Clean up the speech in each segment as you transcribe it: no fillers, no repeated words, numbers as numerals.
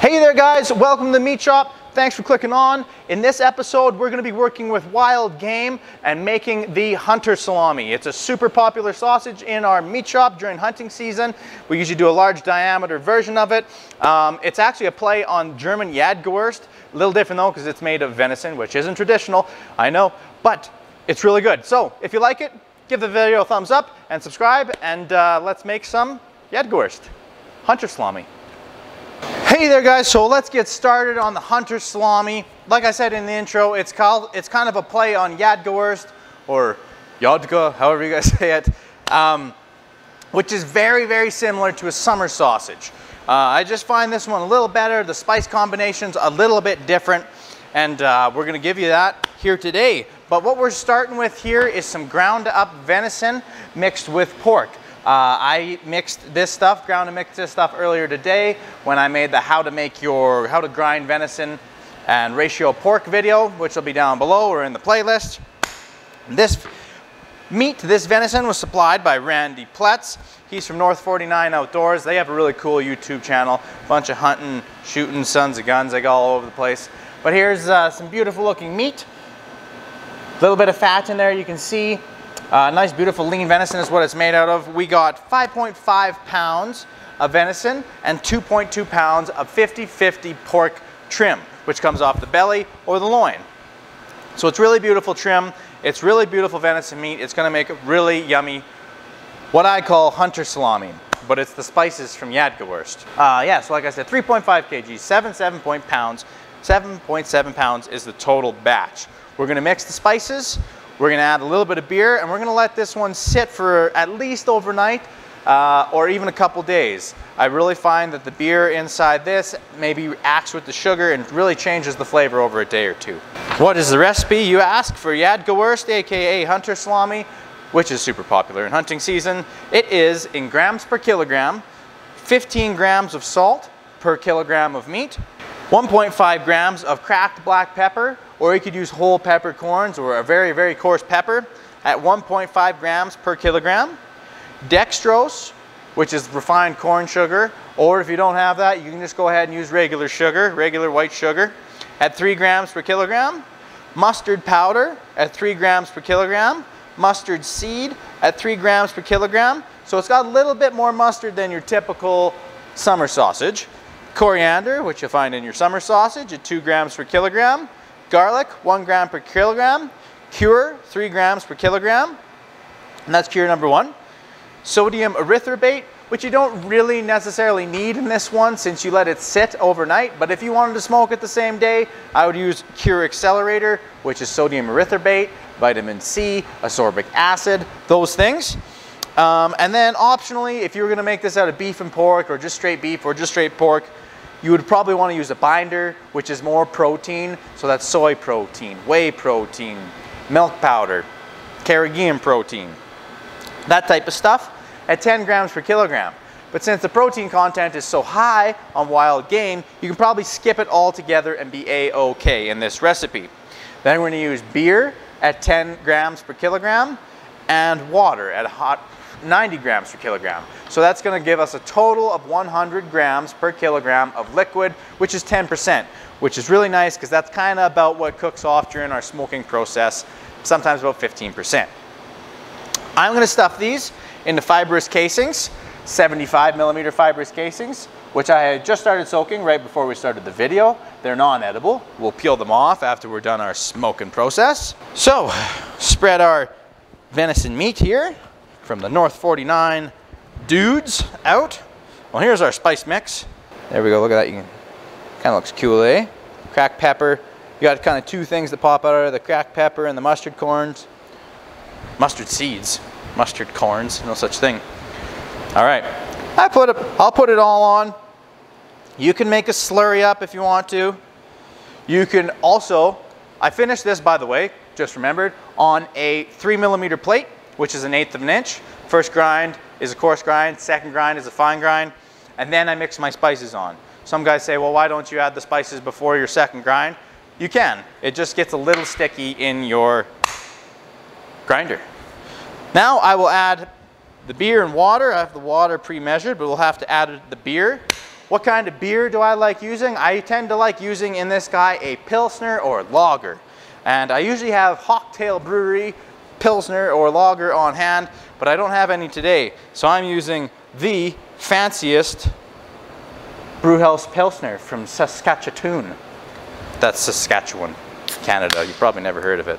Hey there guys, welcome to the Meat Shop. Thanks for clicking on. In this episode, we're gonna be working with wild game and making the hunter salami. It's a super popular sausage in our meat shop during hunting season. We usually do a large diameter version of it. It's actually a play on German Jagdwurst. A little different though, because it's made of venison, which isn't traditional, I know, but it's really good. So if you like it, give the video a thumbs up and subscribe, and let's make some Jagdwurst, hunter salami. Hey there guys, so let's get started on the hunter salami. Like I said in the intro, it's kind of a play on Jagdwurst, or Jodka, however you guys say it, which is very, very similar to a summer sausage. I just find this one a little better, the spice combination's a little bit different, and we're gonna give you that here today. But what we're starting with here is some ground up venison mixed with pork. I ground and mixed this stuff earlier today when I made the how to grind venison and ratio pork video, which will be down below or in the playlist. This venison was supplied by Randy Pletz. He's from North 49 Outdoors. They have a really cool YouTube channel, bunch of hunting, shooting, sons of guns, like all over the place. But here's some beautiful looking meat. A little bit of fat in there, you can see. Nice, beautiful lean venison is what it's made out of. We got 5.5 pounds of venison and 2.2 pounds of 50/50 pork trim, which comes off the belly or the loin. So it's really beautiful trim. It's really beautiful venison meat. It's gonna make a really yummy, what I call hunter salami, but it's the spices from Jagdwurst. Yeah, so like I said, 3.5 kg, 7.7 pounds is the total batch. We're gonna mix the spices. We're gonna add a little bit of beer, and we're gonna let this one sit for at least overnight or even a couple days. I really find that the beer inside this maybe acts with the sugar and really changes the flavor over a day or two. What is the recipe, you ask, for Jagdwurst, AKA hunter salami, which is super popular in hunting season? It is, in grams per kilogram, 15 grams of salt per kilogram of meat, 1.5 grams of cracked black pepper, or you could use whole peppercorns or a very, very coarse pepper at 1.5 grams per kilogram. Dextrose, which is refined corn sugar, or if you don't have that, you can just go ahead and use regular sugar, regular white sugar, at 3 grams per kilogram. Mustard powder at 3 grams per kilogram. Mustard seed at 3 grams per kilogram. So it's got a little bit more mustard than your typical summer sausage. Coriander, which you'll find in your summer sausage, at 2 grams per kilogram. Garlic, 1 gram per kilogram. Cure, 3 grams per kilogram. And that's cure number one. Sodium erythorbate, which you don't really necessarily need in this one since you let it sit overnight. But if you wanted to smoke it the same day, I would use cure accelerator, which is sodium erythorbate, vitamin C, ascorbic acid, those things. And then optionally, if you were gonna make this out of beef and pork, or just straight beef or just straight pork, you would probably want to use a binder, which is more protein. So that's soy protein, whey protein, milk powder, carrageenan protein, that type of stuff at 10 grams per kilogram. But since the protein content is so high on wild game, you can probably skip it all together and be A-okay in this recipe. Then we're going to use beer at 10 grams per kilogram and water at 90 grams per kilogram. So that's going to give us a total of 100 grams per kilogram of liquid, which is 10%, which is really nice because that's kind of about what cooks off during our smoking process, sometimes about 15%. I'm going to stuff these into fibrous casings, 75 millimeter fibrous casings, which I had just started soaking right before we started the video. They're non-edible. We'll peel them off after we're done our smoking process. So spread our venison meat here from the North 49 dudes out. Well, here's our spice mix. There we go, look at that. You can, kinda looks cool, eh? Cracked pepper. You got kinda two things that pop out of the cracked pepper and the mustard corns. Mustard seeds, mustard corns, no such thing. All right, I'll put it all on. You can make a slurry up if you want to. You can also, I finished this, by the way, just remembered, on a 3 millimeter plate, which is 1/8 of an inch. First grind is a coarse grind, second grind is a fine grind, and then I mix my spices on. Some guys say, well, why don't you add the spices before your second grind? You can. It just gets a little sticky in your grinder. Now I will add the beer and water. I have the water pre-measured, but we'll have to add the beer What kind of beer do I like using? I tend to like using in this guy a Pilsner or Lager. And I usually have Hawktail Brewery Pilsner or Lager on hand, but I don't have any today. So I'm using the fanciest Brewhouse Pilsner from Saskatchewan. That's Saskatchewan, Canada. You've probably never heard of it.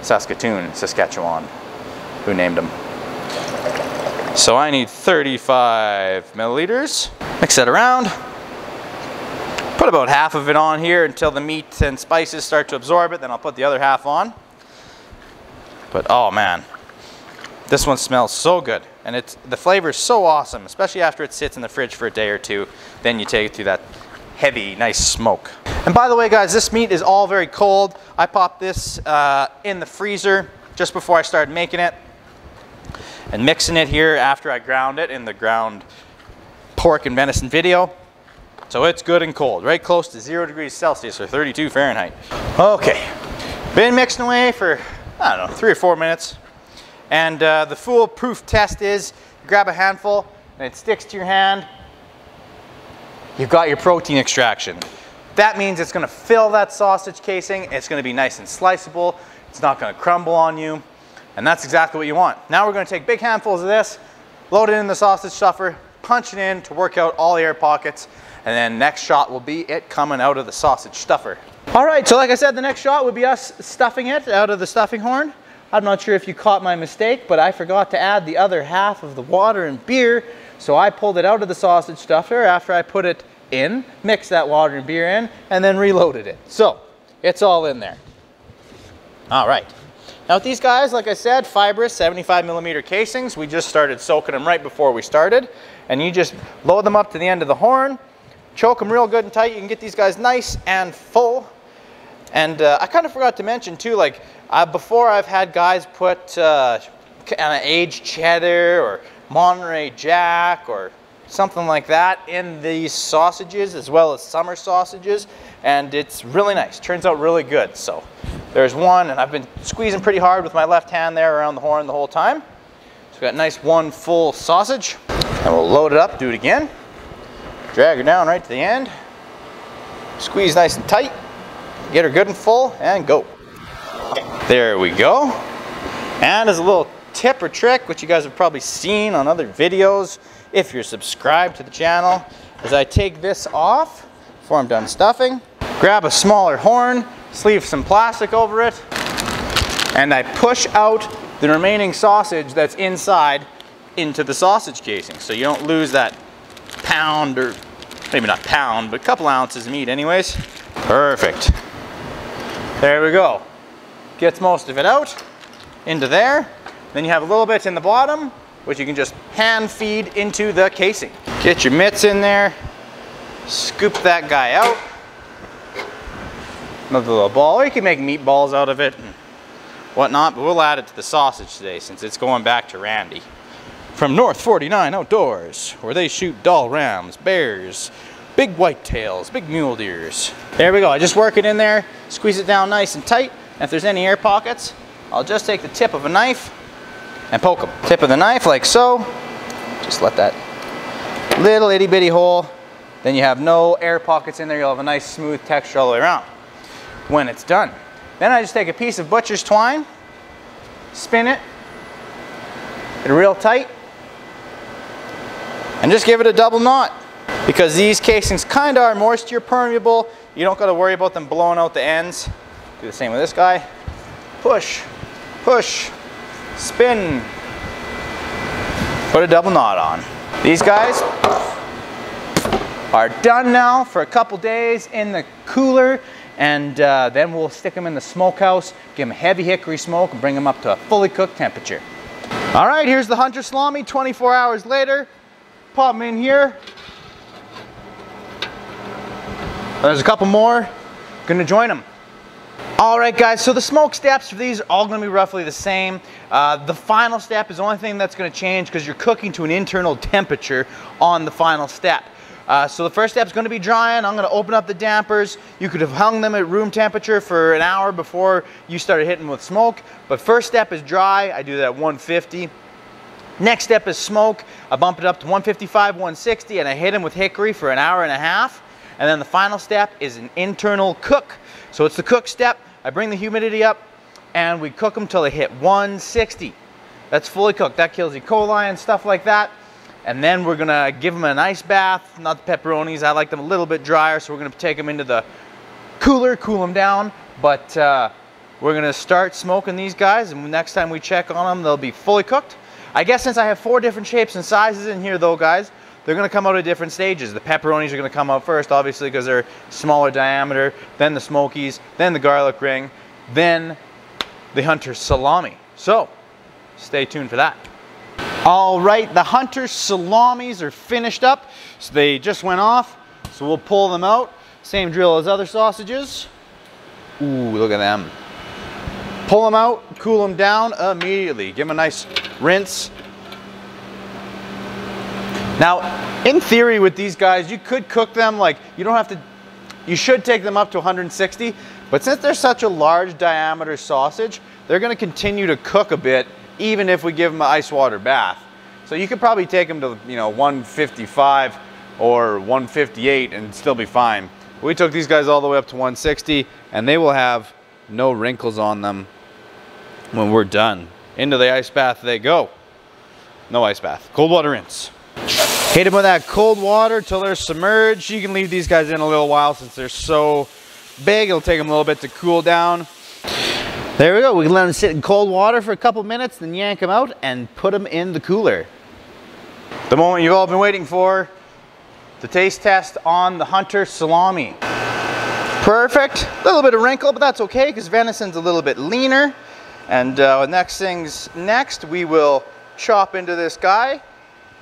Saskatoon, Saskatchewan. Who named them? So I need 35 milliliters. Mix that around. Put about half of it on here until the meat and spices start to absorb it. Then I'll put the other half on. But oh man, this one smells so good. And it's, the flavor is so awesome, especially after it sits in the fridge for a day or two. Then you take it through that heavy, nice smoke. And by the way, guys, this meat is all very cold. I popped this in the freezer just before I started making it and mixing it here after I ground it in the ground pork and venison video. So it's good and cold, right close to 0 degrees Celsius or 32 Fahrenheit. Okay, been mixing away for, I don't know, 3 or 4 minutes. And the foolproof test is you grab a handful and it sticks to your hand. You've got your protein extraction. That means it's gonna fill that sausage casing. It's gonna be nice and sliceable. It's not gonna crumble on you. And that's exactly what you want. Now we're gonna take big handfuls of this, load it in the sausage stuffer, punch it in to work out all the air pockets. And then next shot will be it coming out of the sausage stuffer. All right, so like I said, the next shot would be us stuffing it out of the stuffing horn. I'm not sure if you caught my mistake, but I forgot to add the other half of the water and beer. So I pulled it out of the sausage stuffer after I put it in, mixed that water and beer in, and then reloaded it. So it's all in there. All right. Now with these guys, like I said, fibrous 75 millimeter casings. We just started soaking them right before we started. And you just load them up to the end of the horn, choke them real good and tight. You can get these guys nice and full. And I kind of forgot to mention too, like, before I've had guys put aged cheddar or Monterey Jack or something like that in these sausages, as well as summer sausages, and it's really nice. Turns out really good. So there's one, and I've been squeezing pretty hard with my left hand there around the horn the whole time. So we got nice one full sausage, and we'll load it up, do it again. Drag her down right to the end. Squeeze nice and tight, get her good and full, and go. There we go. And as a little tip or trick, which you guys have probably seen on other videos if you're subscribed to the channel, is I take this off before I'm done stuffing, grab a smaller horn, sleeve some plastic over it, and I push out the remaining sausage that's inside into the sausage casing, so you don't lose that pound, or maybe not pound, but a couple ounces of meat anyways. Perfect. There we go. Gets most of it out into there. Then you have a little bit in the bottom, which you can just hand feed into the casing. Get your mitts in there, scoop that guy out. Another little ball, or you can make meatballs out of it and whatnot, but we'll add it to the sausage today since it's going back to Randy. From North 49 Outdoors, where they shoot Dall rams, bears, big whitetails, big mule deers. There we go, I just work it in there, squeeze it down nice and tight. If there's any air pockets, I'll just take the tip of a knife and poke them. Tip of the knife like so. Just let that little itty bitty hole. Then you have no air pockets in there. You'll have a nice smooth texture all the way around when it's done. Then I just take a piece of butcher's twine, spin it, get it real tight, and just give it a double knot. Because these casings kind of are moisture permeable. You don't got to worry about them blowing out the ends. Do the same with this guy. Push, push, spin. Put a double knot on. These guys are done now for a couple days in the cooler, and then we'll stick them in the smokehouse, give them heavy hickory smoke, and bring them up to a fully cooked temperature. All right, here's the hunter salami 24 hours later. Pop them in here. There's a couple more. Gonna join them. All right, guys, so the smoke steps for these are all gonna be roughly the same. The final step is the only thing that's gonna change because you're cooking to an internal temperature on the final step. So the first step is gonna be drying. I'm gonna open up the dampers. You could have hung them at room temperature for an hour before you started hitting with smoke, but first step is dry. I do that at 150. Next step is smoke. I bump it up to 155, 160, and I hit them with hickory for an hour and a half. And then the final step is an internal cook. So it's the cook step. I bring the humidity up and we cook them till they hit 160. That's fully cooked. That kills E. coli and stuff like that. And then we're gonna give them an ice bath, not the pepperonis. I like them a little bit drier, so we're gonna take them into the cooler, cool them down. But we're gonna start smoking these guys, and next time we check on them, they'll be fully cooked. I guess since I have four different shapes and sizes in here though, guys, they're gonna come out at different stages. The pepperonis are gonna come out first, obviously, because they're smaller diameter, then the smokies, then the garlic ring, then the hunter's salami. So, stay tuned for that. All right, the hunter's salamis are finished up. So they just went off, so we'll pull them out. Same drill as other sausages. Ooh, look at them. Pull them out, cool them down immediately. Give them a nice rinse. Now, in theory with these guys, you could cook them like, you don't have to, you should take them up to 160, but since they're such a large diameter sausage, they're gonna continue to cook a bit even if we give them an ice water bath. So you could probably take them to, you know, 155 or 158 and still be fine. We took these guys all the way up to 160 and they will have no wrinkles on them when we're done. Into the ice bath they go. No ice bath, cold water rinse. Hit them with that cold water till they're submerged. You can leave these guys in a little while since they're so big. It'll take them a little bit to cool down. There we go, we can let them sit in cold water for a couple minutes, then yank them out and put them in the cooler. The moment you've all been waiting for, the taste test on the hunter salami. Perfect, a little bit of wrinkle, but that's okay because venison's a little bit leaner. And next thing's next, we will chop into this guy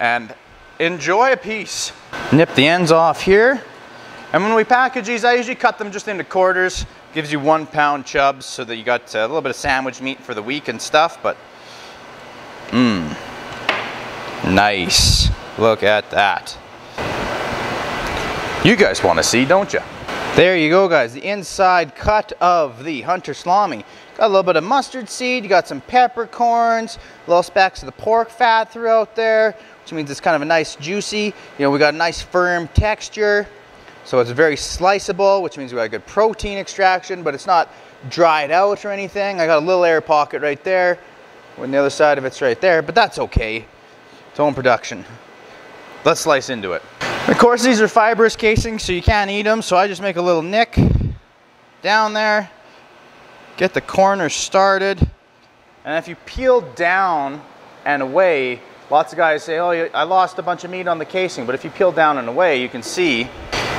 and enjoy a piece. Nip the ends off here. And when we package these, I usually cut them just into quarters. Gives you 1 pound chubs so that you got a little bit of sandwich meat for the week and stuff, but nice. Look at that. You guys want to see, don't you? There you go, guys. The inside cut of the hunter salami. Got a little bit of mustard seed, you got some peppercorns, little specks of the pork fat throughout there, which means it's kind of a nice juicy, you know, we got a nice firm texture. So it's very sliceable, which means we got a good protein extraction, but it's not dried out or anything. I got a little air pocket right there, when the other side of it's right there, but that's okay. It's own production. Let's slice into it. Of course, these are fibrous casings, so you can't eat them, so I just make a little nick down there, get the corner started, and if you peel down and away, lots of guys say, oh, I lost a bunch of meat on the casing, but if you peel down and away, you can see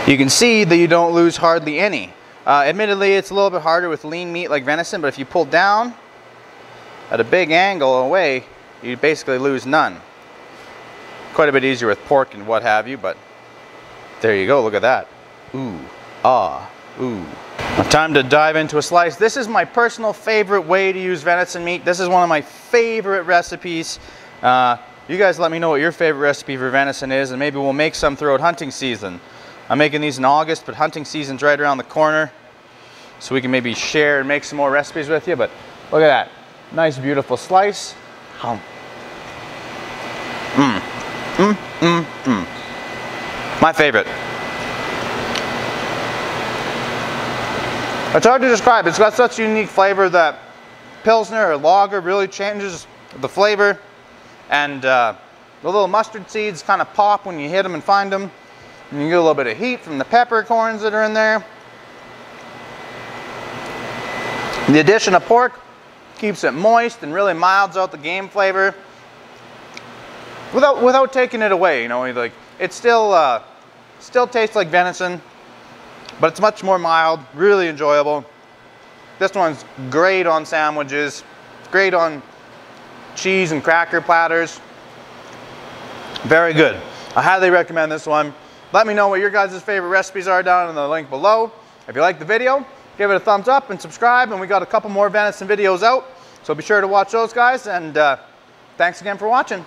that you don't lose hardly any. Admittedly, it's a little bit harder with lean meat like venison, but if you pull down at a big angle away, you basically lose none. Quite a bit easier with pork and what have you, but there you go, look at that. Ooh, ah, ooh. Now, time to dive into a slice. This is my personal favorite way to use venison meat. This is one of my favorite recipes. You guys let me know what your favorite recipe for venison is, and maybe we'll make some throughout hunting season. I'm making these in August, but hunting season's right around the corner, so we can maybe share and make some more recipes with you, but look at that. Nice, beautiful slice. Mmm, mmm, mmm, mmm. My favorite. It's hard to describe. It's got such a unique flavor that Pilsner or Lager really changes the flavor, and the little mustard seeds kind of pop when you hit them and find them. And you get a little bit of heat from the peppercorns that are in there. The addition of pork keeps it moist and really milds out the game flavor without taking it away. You know, like it still tastes like venison, but it's much more mild, really enjoyable. This one's great on sandwiches, great on cheese and cracker platters. Very good. I highly recommend this one. Let me know what your guys' favorite recipes are down in the link below. If you like the video, give it a thumbs up and subscribe, and we got a couple more venison videos out, so be sure to watch those, guys, and thanks again for watching.